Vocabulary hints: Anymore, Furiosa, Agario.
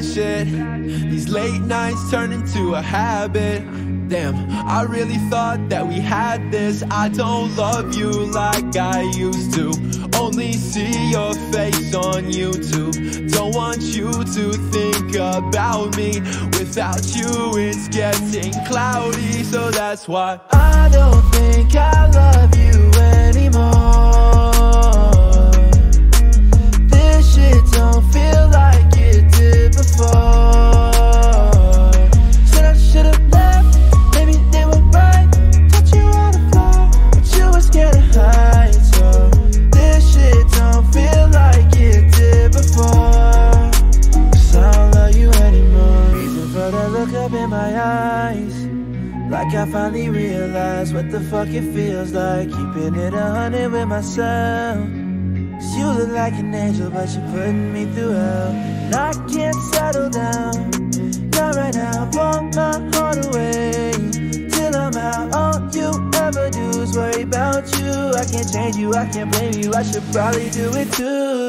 that shit. These late nights turn into a habit. Damn, I really thought that we had this. I don't love you like I used to. Only see your face on YouTube. Don't want you to think about me. Without you it's getting cloudy. So that's why I don't think I love you anymore. This shit don't feel like it did before. Like I finally realized what the fuck it feels like, keeping it 100 with myself. Cause you look like an angel, but you're putting me through hell. And I can't settle down, not right now. Walk my heart away, till I'm out. All you ever do is worry about you. I can't change you, I can't blame you, I should probably do it too.